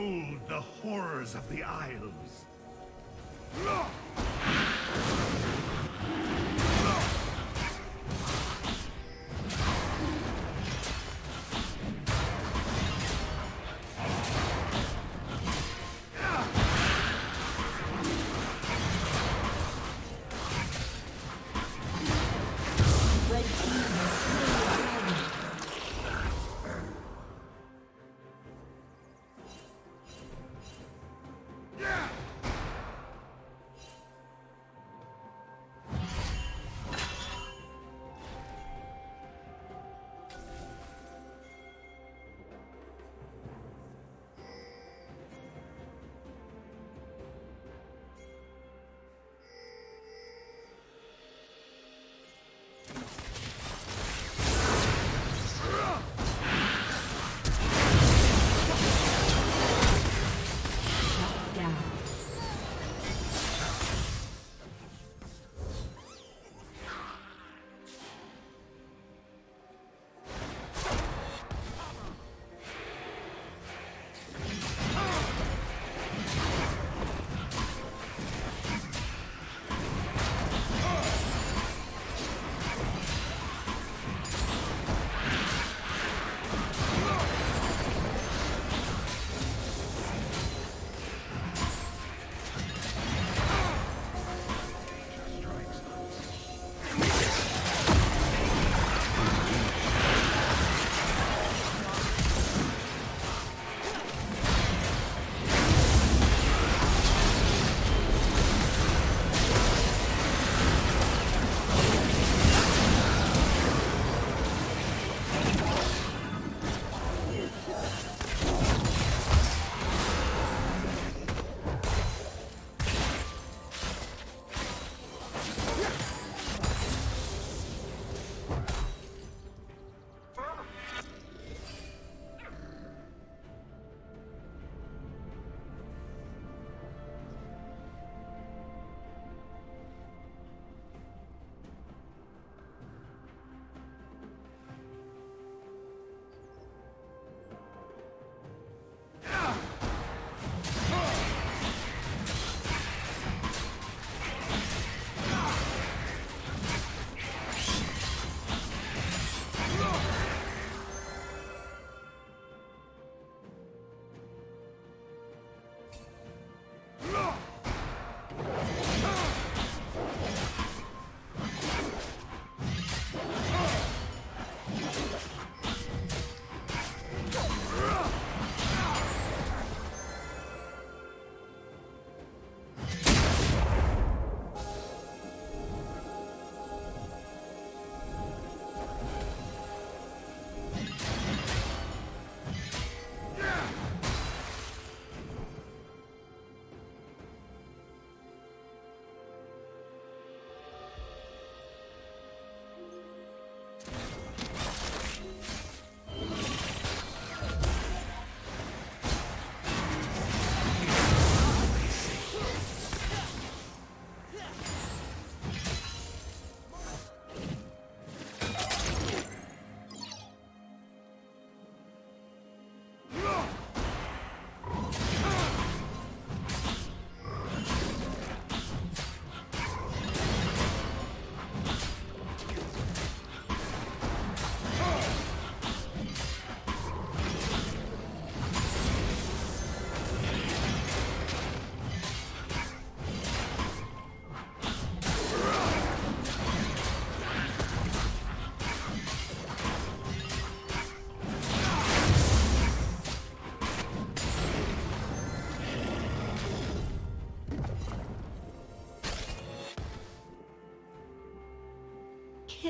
Behold the horrors of the Isles!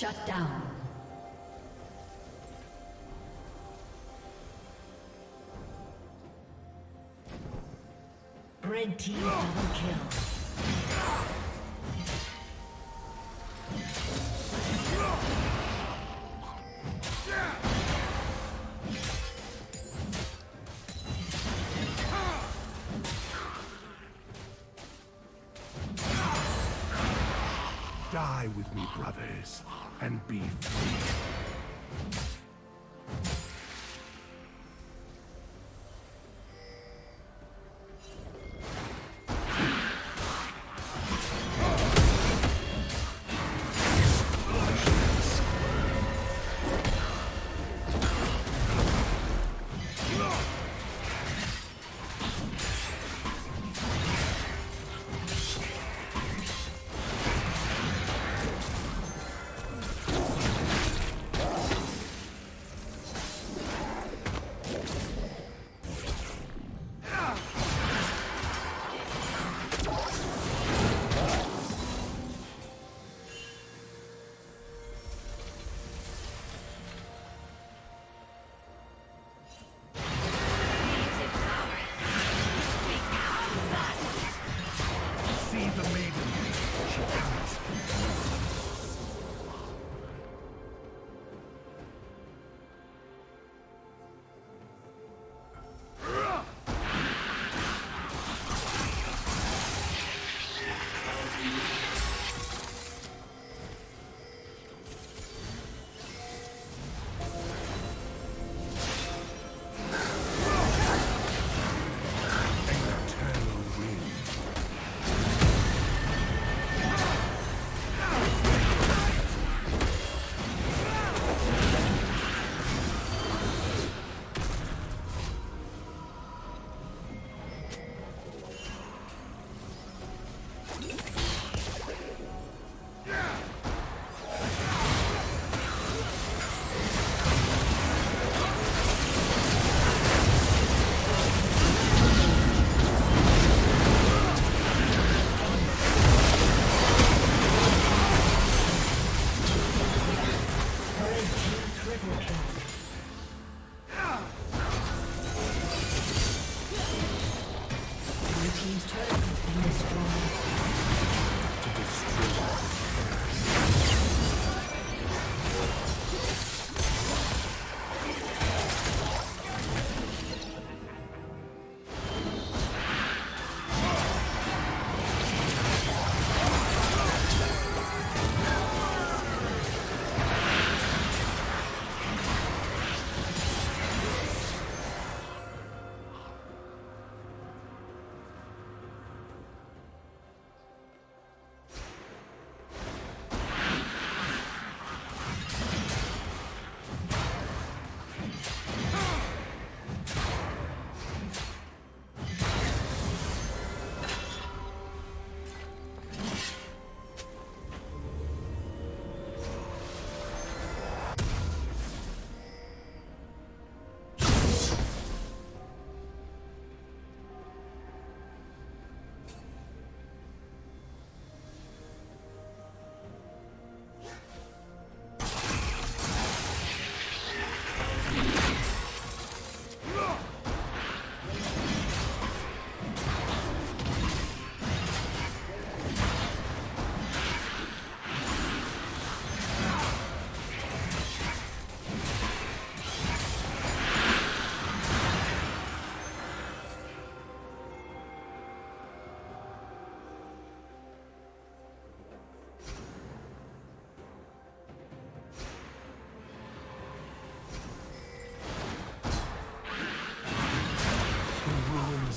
Shut down. Red team double kill. Die with me, brothers, and be free.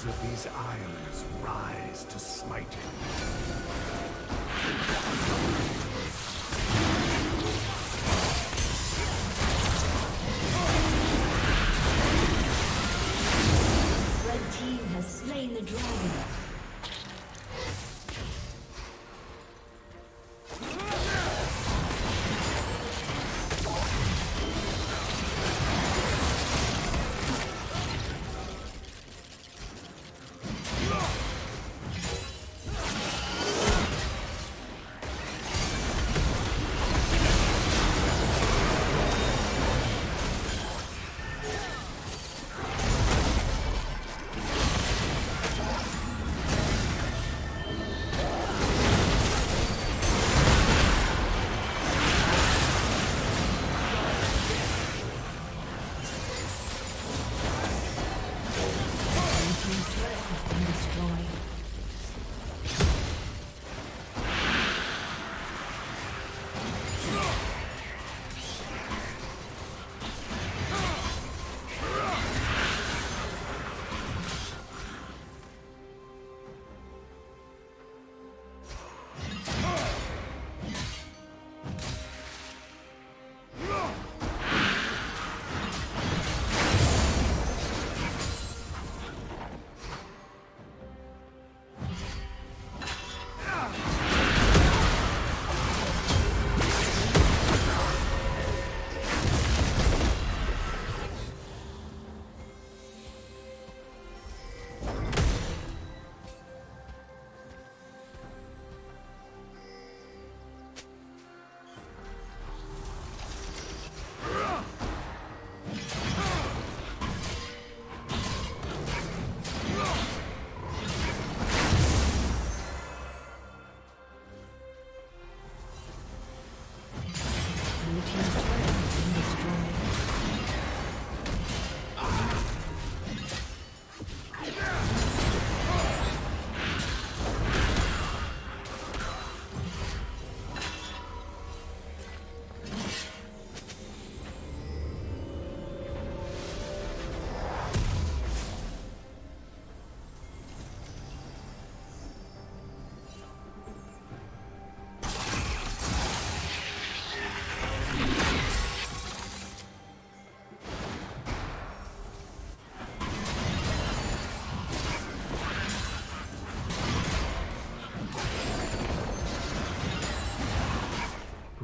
Of these islands rise to smite him.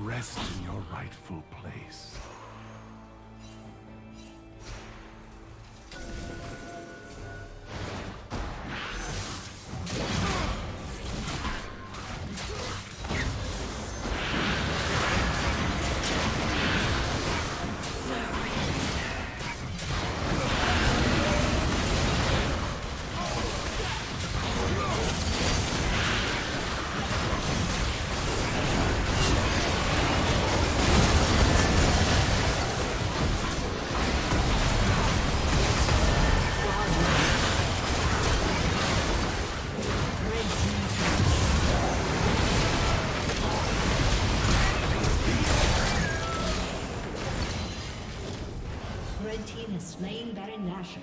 Rest in your rightful place. Slain Baron Nashor.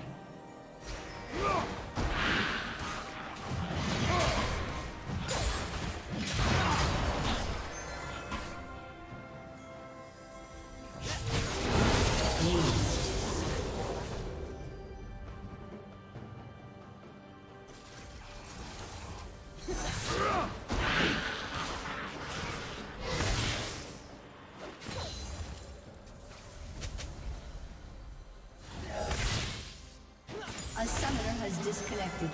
Disconnected.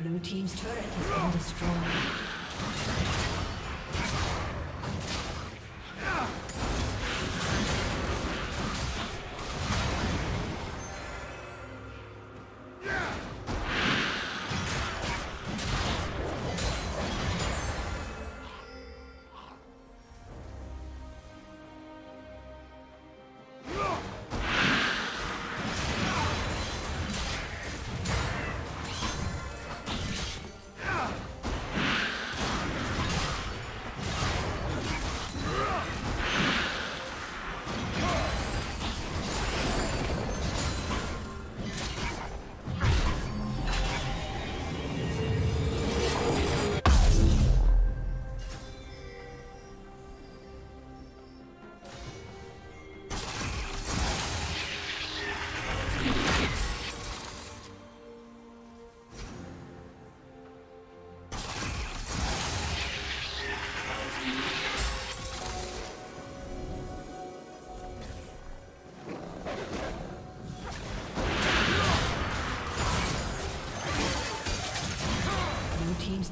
Blue team's turret has been destroyed.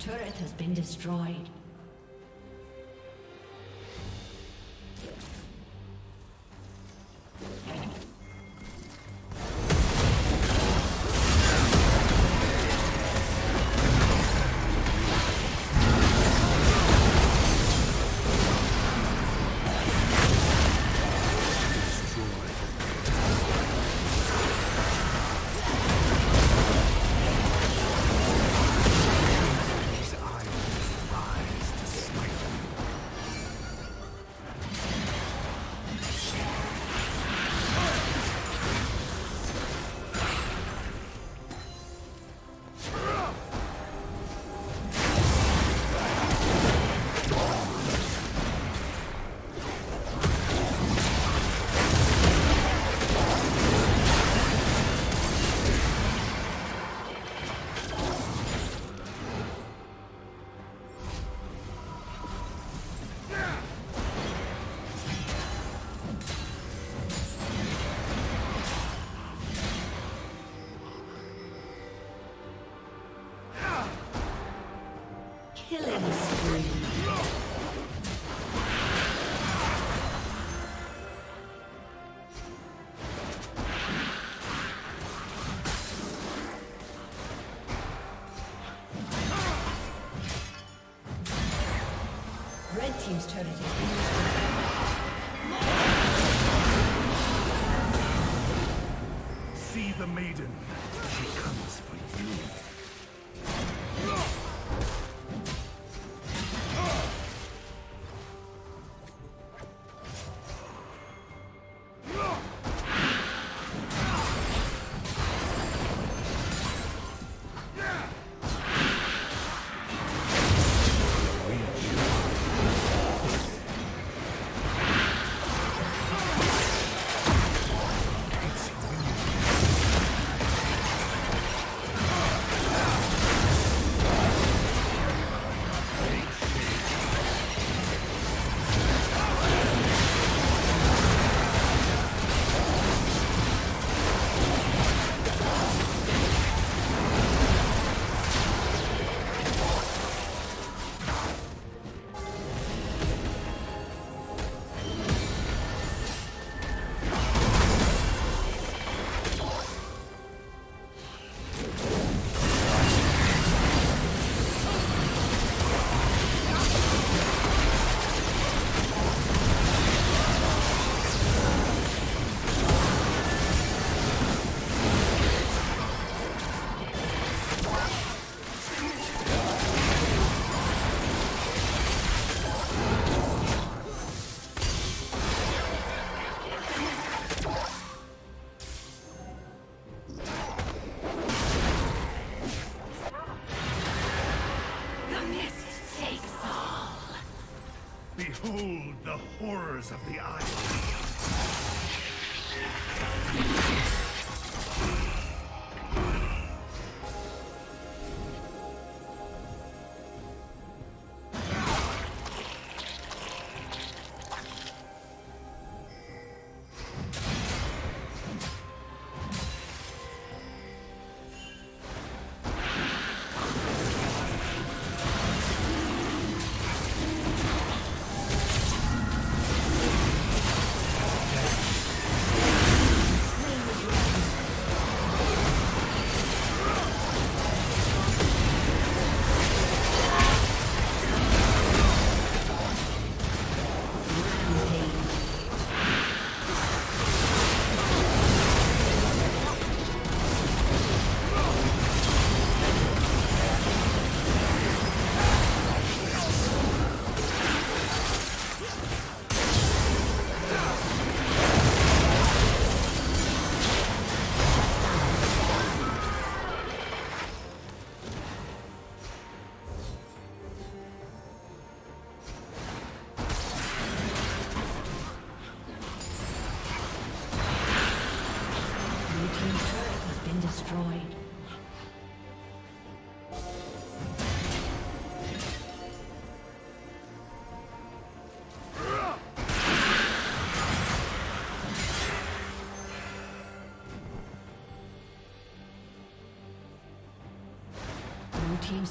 Turret has been destroyed. Killing spree. See the maiden. She comes for you. Behold the horrors of the island. Team's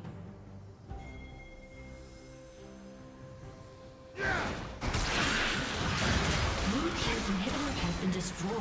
Blue team's inhibitor has been destroyed.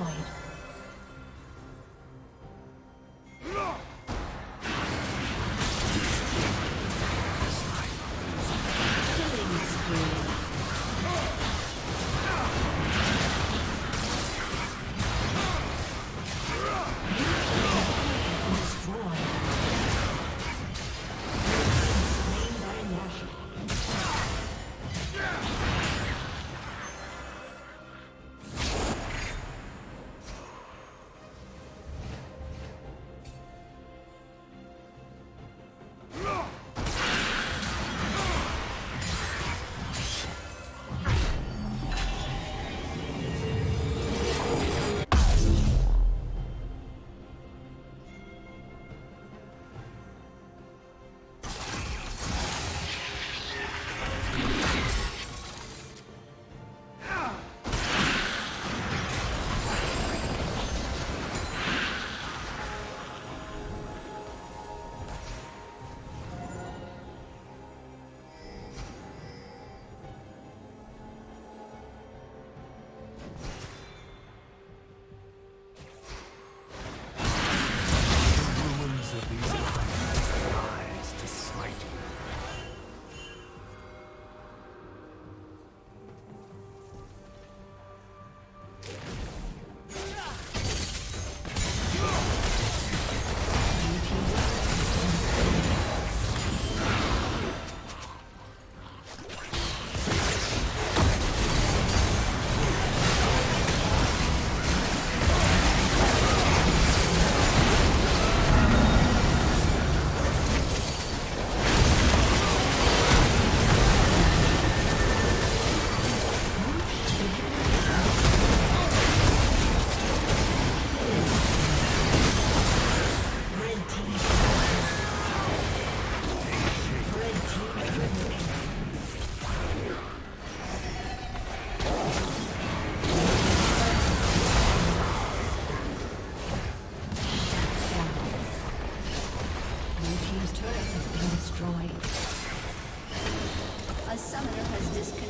has disconnected.